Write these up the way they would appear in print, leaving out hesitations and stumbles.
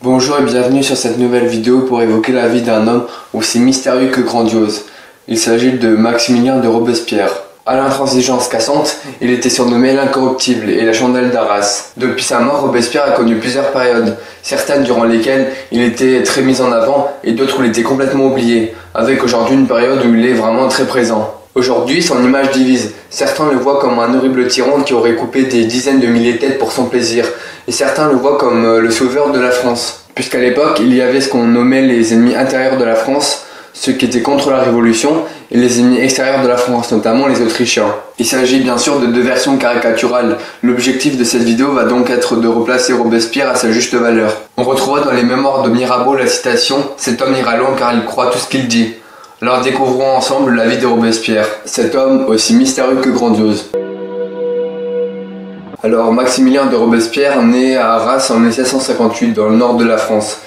Bonjour et bienvenue sur cette nouvelle vidéo pour évoquer la vie d'un homme aussi mystérieux que grandiose. Il s'agit de Maximilien de Robespierre. À l'intransigeance cassante, il était surnommé l'incorruptible et la chandelle d'Arras. Depuis sa mort, Robespierre a connu plusieurs périodes, certaines durant lesquelles il était très mis en avant et d'autres où il était complètement oublié, avec aujourd'hui une période où il est vraiment très présent. Aujourd'hui, son image divise. Certains le voient comme un horrible tyran qui aurait coupé des dizaines de milliers de têtes pour son plaisir, et certains le voient comme le sauveur de la France. Puisqu'à l'époque, il y avait ce qu'on nommait les ennemis intérieurs de la France, ceux qui étaient contre la Révolution, et les ennemis extérieurs de la France, notamment les Autrichiens. Il s'agit bien sûr de deux versions caricaturales. L'objectif de cette vidéo va donc être de replacer Robespierre à sa juste valeur. On retrouvera dans les mémoires de Mirabeau la citation « Cet homme ira loin car il croit tout ce qu'il dit ». Alors découvrons ensemble la vie de Robespierre, cet homme aussi mystérieux que grandiose. Alors Maximilien de Robespierre naît à Arras en 1758 dans le nord de la France.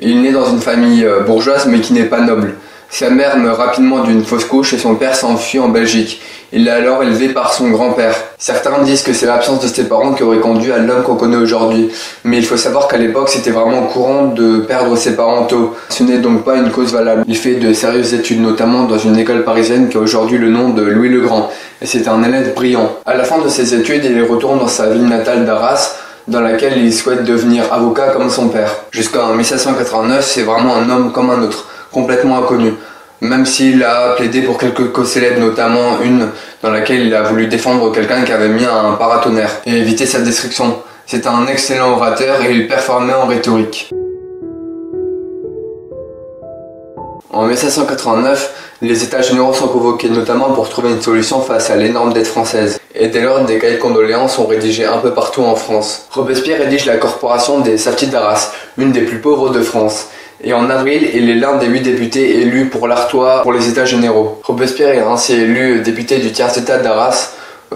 Il naît dans une famille bourgeoise mais qui n'est pas noble. Sa mère meurt rapidement d'une fausse couche et son père s'enfuit en Belgique. Il est alors élevé par son grand-père. Certains disent que c'est l'absence de ses parents qui aurait conduit à l'homme qu'on connaît aujourd'hui. Mais il faut savoir qu'à l'époque, c'était vraiment courant de perdre ses parents tôt. Ce n'est donc pas une cause valable. Il fait de sérieuses études, notamment dans une école parisienne qui a aujourd'hui le nom de Louis le Grand. Et c'est un élève brillant. À la fin de ses études, il retourne dans sa ville natale d'Arras, dans laquelle il souhaite devenir avocat comme son père. Jusqu'en 1789, c'est vraiment un homme comme un autre, complètement inconnu. Même s'il a plaidé pour quelques causes célèbres, notamment une dans laquelle il a voulu défendre quelqu'un qui avait mis un paratonnerre et éviter sa destruction. C'est un excellent orateur et il performait en rhétorique. En 1789, les états généraux sont convoqués, notamment pour trouver une solution face à l'énorme dette française. Et dès lors, des cahiers de condoléances sont rédigés un peu partout en France. Robespierre rédige la corporation des Sortis d'Arras, une des plus pauvres de France. Et en avril, il est l'un des 8 députés élus pour l'Artois pour les états généraux. Robespierre est ainsi élu député du tiers état d'Arras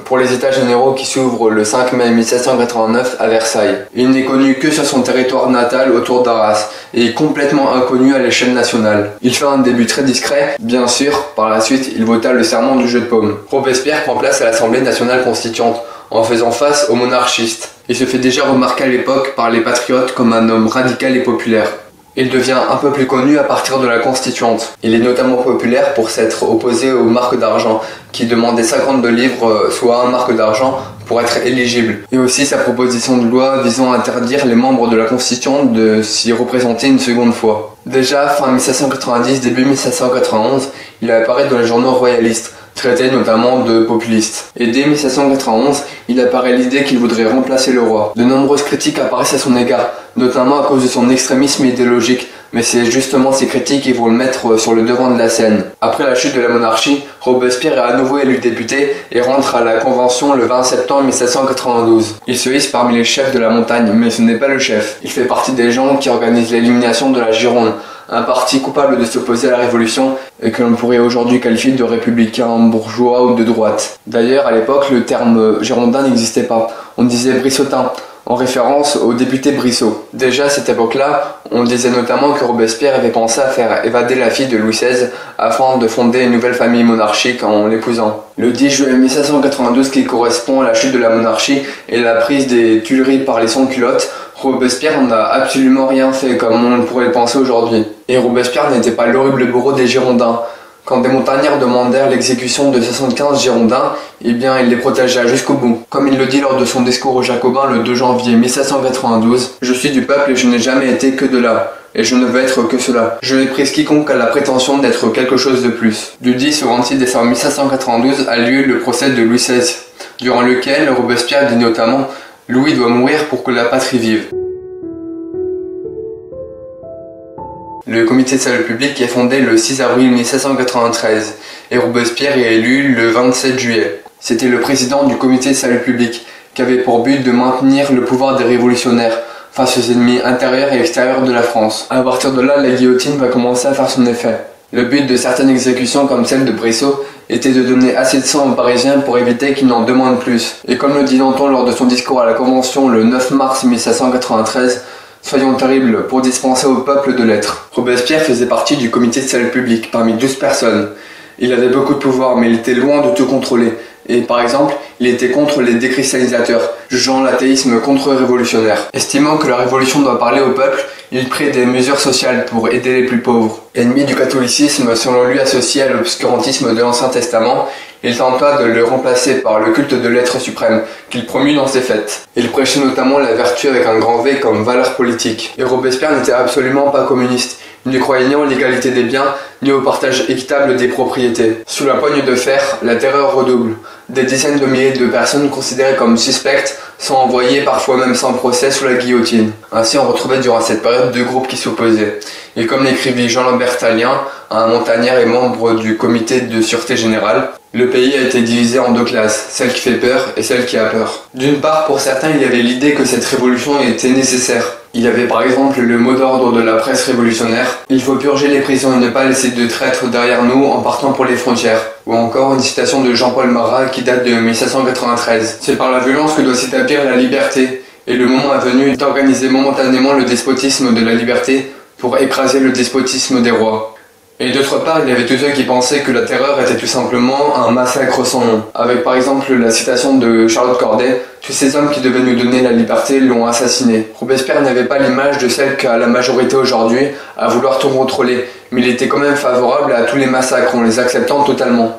pour les états généraux qui s'ouvrent le 5 mai 1789 à Versailles. Il n'est connu que sur son territoire natal autour d'Arras et est complètement inconnu à l'échelle nationale. Il fait un début très discret, bien sûr, par la suite il vota le serment du jeu de paume. Robespierre prend place à l'Assemblée nationale constituante en faisant face aux monarchistes. Il se fait déjà remarquer à l'époque par les patriotes comme un homme radical et populaire. Il devient un peu plus connu à partir de la Constituante. Il est notamment populaire pour s'être opposé aux marques d'argent, qui demandaient 52 livres, soit un marque d'argent, pour être éligible. Et aussi sa proposition de loi visant à interdire les membres de la Constituante de s'y représenter une seconde fois. Déjà, fin 1790, début 1791, il apparaît dans les journaux royalistes, traité notamment de populiste. Et dès 1791, il apparaît l'idée qu'il voudrait remplacer le roi. De nombreuses critiques apparaissent à son égard, notamment à cause de son extrémisme idéologique, mais c'est justement ces critiques qui vont le mettre sur le devant de la scène. Après la chute de la monarchie, Robespierre est à nouveau élu député et rentre à la Convention le 20 septembre 1792. Il se hisse parmi les chefs de la montagne, mais ce n'est pas le chef. Il fait partie des gens qui organisent l'élimination de la Gironde, un parti coupable de s'opposer à la Révolution et que l'on pourrait aujourd'hui qualifier de républicain, bourgeois ou de droite. D'ailleurs, à l'époque, le terme girondin n'existait pas. On disait brissotin, en référence au député Brissot. Déjà à cette époque-là, on disait notamment que Robespierre avait pensé à faire évader la fille de Louis XVI afin de fonder une nouvelle famille monarchique en l'épousant. Le 10 juillet 1792, qui correspond à la chute de la monarchie et la prise des Tuileries par les sans-culottes, Robespierre n'a absolument rien fait comme on pourrait le penser aujourd'hui. Et Robespierre n'était pas l'horrible bourreau des Girondins. Quand des montagnards demandèrent l'exécution de 75 Girondins, eh bien il les protégea jusqu'au bout. Comme il le dit lors de son discours aux Jacobins le 2 janvier 1792, « Je suis du peuple et je n'ai jamais été que de là, et je ne veux être que cela. Je n'ai pris quiconque à la prétention d'être quelque chose de plus. » Du 10 au 26 décembre 1792 a lieu le procès de Louis XVI, durant lequel Robespierre dit notamment « Louis doit mourir pour que la patrie vive. » Le comité de salut public est fondé le 6 avril 1793 et Robespierre est élu le 27 juillet. C'était le président du comité de salut public qui avait pour but de maintenir le pouvoir des révolutionnaires face aux ennemis intérieurs et extérieurs de la France. À partir de là, la guillotine va commencer à faire son effet. Le but de certaines exécutions comme celle de Brissot était de donner assez de sang aux Parisiens pour éviter qu'ils n'en demandent plus. Et comme le dit Danton lors de son discours à la Convention le 9 mars 1793, soyons terribles pour dispenser au peuple de l'être. Robespierre faisait partie du comité de salut public parmi 12 personnes. Il avait beaucoup de pouvoir mais il était loin de tout contrôler Et par exemple, il était contre les décristallisateurs, jugeant l'athéisme contre-révolutionnaire. Estimant que la révolution doit parler au peuple, il prit des mesures sociales pour aider les plus pauvres. Ennemi du catholicisme, selon lui associé à l'obscurantisme de l'Ancien Testament, il tenta de le remplacer par le culte de l'être suprême, qu'il promut dans ses fêtes. Il prêchait notamment la vertu avec un grand V comme valeur politique. Et Robespierre n'était absolument pas communiste, ne croyait ni en l'égalité des biens, ni au partage équitable des propriétés. Sous la poigne de fer, la terreur redouble. Des dizaines de milliers de personnes considérées comme suspectes sont envoyées, parfois même sans procès, sous la guillotine. Ainsi, on retrouvait durant cette période deux groupes qui s'opposaient. Et comme l'écrivit Jean Lambert Tallien, un montagnard et membre du comité de sûreté générale, le pays a été divisé en deux classes, celle qui fait peur et celle qui a peur. D'une part, pour certains, il y avait l'idée que cette révolution était nécessaire. Il y avait par exemple le mot d'ordre de la presse révolutionnaire « Il faut purger les prisons et ne pas laisser de traîtres derrière nous en partant pour les frontières », ou encore une citation de Jean-Paul Marat qui date de 1793. C'est par la violence que doit s'établir la liberté, et le moment est venu d'organiser momentanément le despotisme de la liberté pour écraser le despotisme des rois. Et d'autre part, il y avait tous ceux qui pensaient que la terreur était tout simplement un massacre sans nom. Avec par exemple la citation de Charlotte Corday, « Tous ces hommes qui devaient nous donner la liberté l'ont assassiné ». Robespierre n'avait pas l'image de celle qu'a la majorité aujourd'hui à vouloir tout contrôler, mais il était quand même favorable à tous les massacres en les acceptant totalement.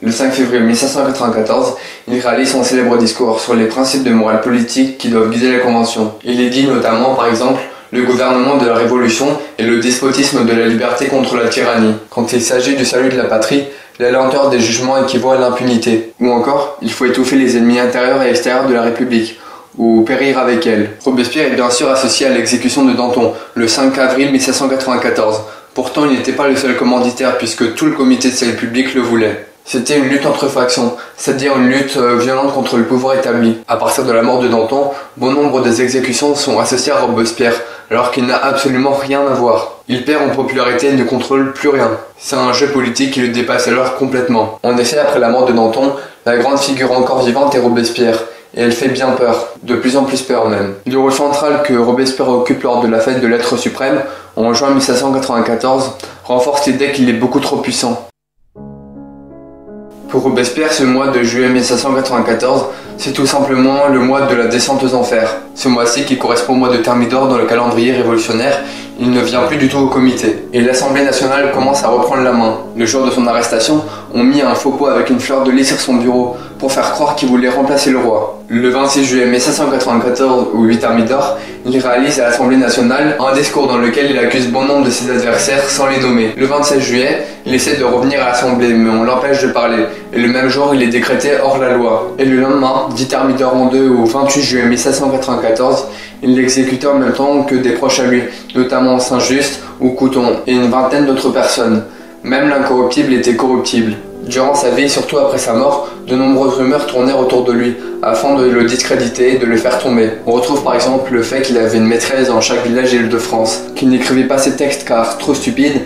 Le 5 février 1794, il réalise son célèbre discours sur les principes de morale politique qui doivent guider la Convention. Il est dit notamment, par exemple, le gouvernement de la Révolution et le despotisme de la liberté contre la tyrannie. Quand il s'agit du salut de la patrie, la lenteur des jugements équivaut à l'impunité. Ou encore, il faut étouffer les ennemis intérieurs et extérieurs de la République, ou périr avec elle. Robespierre est bien sûr associé à l'exécution de Danton, le 5 avril 1794. Pourtant, il n'était pas le seul commanditaire, puisque tout le comité de salut public le voulait. C'était une lutte entre factions, c'est-à-dire une lutte violente contre le pouvoir établi. À partir de la mort de Danton, bon nombre des exécutions sont associées à Robespierre, alors qu'il n'a absolument rien à voir. Il perd en popularité et ne contrôle plus rien. C'est un jeu politique qui le dépasse alors complètement. En effet, après la mort de Danton, la grande figure encore vivante est Robespierre, et elle fait bien peur, de plus en plus peur même. Le rôle central que Robespierre occupe lors de la fête de l'être suprême, en juin 1794, renforce l'idée qu'il est beaucoup trop puissant. Pour Robespierre, ce mois de juillet 1794, c'est tout simplement le mois de la descente aux enfers. Ce mois-ci, qui correspond au mois de Thermidor dans le calendrier révolutionnaire, il ne vient plus du tout au comité. Et l'Assemblée nationale commence à reprendre la main. Le jour de son arrestation, on mit un faux pot avec une fleur de lys sur son bureau pour faire croire qu'il voulait remplacer le roi. Le 26 juillet 1794, au 8 Thermidor, il réalise à l'Assemblée nationale un discours dans lequel il accuse bon nombre de ses adversaires sans les nommer. Le 27 juillet, il essaie de revenir à l'Assemblée, mais on l'empêche de parler. Et le même jour, il est décrété hors la loi. Et le lendemain, 10 Thermidor en deux, au 28 juillet 1794, il l'exécutait en même temps que des proches à lui, notamment Saint-Just ou Couthon, et une vingtaine d'autres personnes. Même l'incorruptible était corruptible. Durant sa vie, surtout après sa mort, de nombreuses rumeurs tournèrent autour de lui, afin de le discréditer et de le faire tomber. On retrouve par exemple le fait qu'il avait une maîtresse dans chaque village et île de France, qu'il n'écrivait pas ses textes car trop stupide,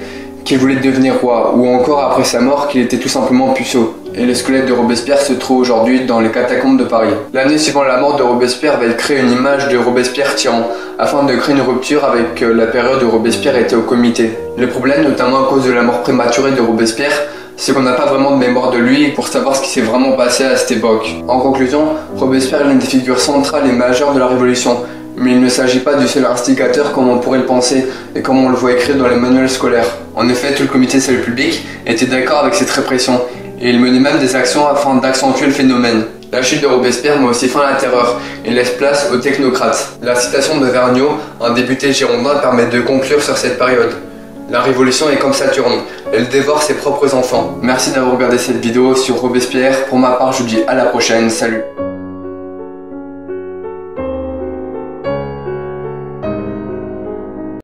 qu'il voulait devenir roi, ou encore après sa mort qu'il était tout simplement puceau. Et le squelette de Robespierre se trouve aujourd'hui dans les catacombes de Paris. L'année suivant la mort de Robespierre va créer une image de Robespierre tyran, afin de créer une rupture avec la période où Robespierre était au comité. Le problème, notamment à cause de la mort prématurée de Robespierre, c'est qu'on n'a pas vraiment de mémoire de lui pour savoir ce qui s'est vraiment passé à cette époque. En conclusion, Robespierre est l'une des figures centrales et majeures de la Révolution, mais il ne s'agit pas du seul instigateur comme on pourrait le penser et comme on le voit écrit dans les manuels scolaires. En effet, tout le comité de salut public était d'accord avec cette répression, et il menait même des actions afin d'accentuer le phénomène. La chute de Robespierre met aussi fin à la terreur et laisse place aux technocrates. La citation de Vergniaud, un député girondin, permet de conclure sur cette période. La révolution est comme Saturne, elle dévore ses propres enfants. Merci d'avoir regardé cette vidéo sur Robespierre. Pour ma part, je vous dis à la prochaine, salut.